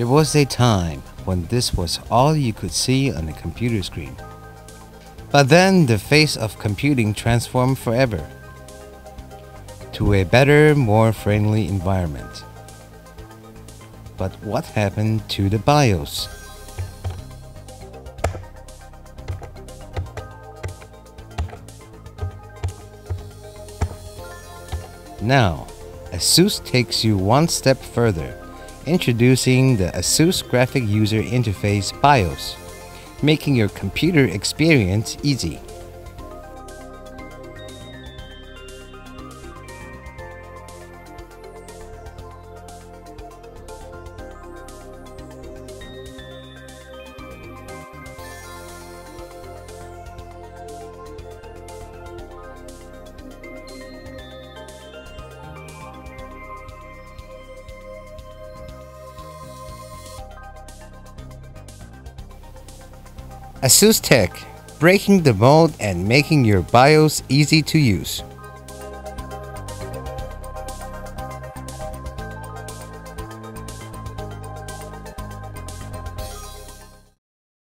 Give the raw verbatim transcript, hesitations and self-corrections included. There was a time when this was all you could see on a computer screen. But then the face of computing transformed forever to a better, more friendly environment. But what happened to the BIOS? Now, ASUS takes you one step further, introducing the ASUS Graphic User Interface BIOS, making your computer experience easy. ASUS Tech, breaking the mold and making your BIOS easy to use.